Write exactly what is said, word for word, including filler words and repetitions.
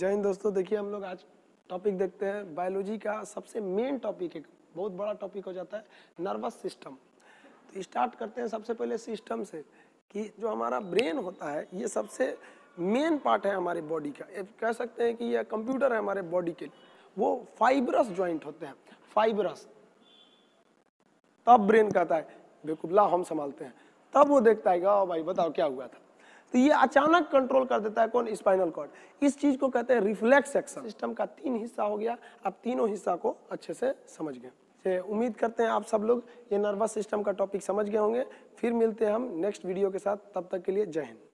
जय हिंद दोस्तों। देखिए हम लोग आज टॉपिक देखते हैं बायोलॉजी का, सबसे मेन टॉपिक है, बहुत बड़ा टॉपिक हो जाता है नर्वस सिस्टम। तो स्टार्ट करते हैं सबसे पहले सिस्टम से कि जो हमारा ब्रेन होता है ये सबसे मेन पार्ट है हमारे बॉडी का। कह सकते हैं कि यह कंप्यूटर है हमारे बॉडी के लिए। वो फाइब्रस ज्वाइंट होते हैं, फाइब्रस। तब ब्रेन कहता है बेकुबला हम संभालते हैं, तब वो देखता है ओ भाई बताओ क्या हुआ था। तो ये अचानक कंट्रोल कर देता है कौन? Spinal cord. इस चीज को कहते हैं रिफ्लेक्स एक्शन। सिस्टम का तीन हिस्सा हो गया, आप तीनों हिस्सा को अच्छे से समझ गए। उम्मीद करते हैं आप सब लोग ये नर्वस सिस्टम का टॉपिक समझ गए होंगे। फिर मिलते हैं हम नेक्स्ट वीडियो के साथ, तब तक के लिए जय हिंद।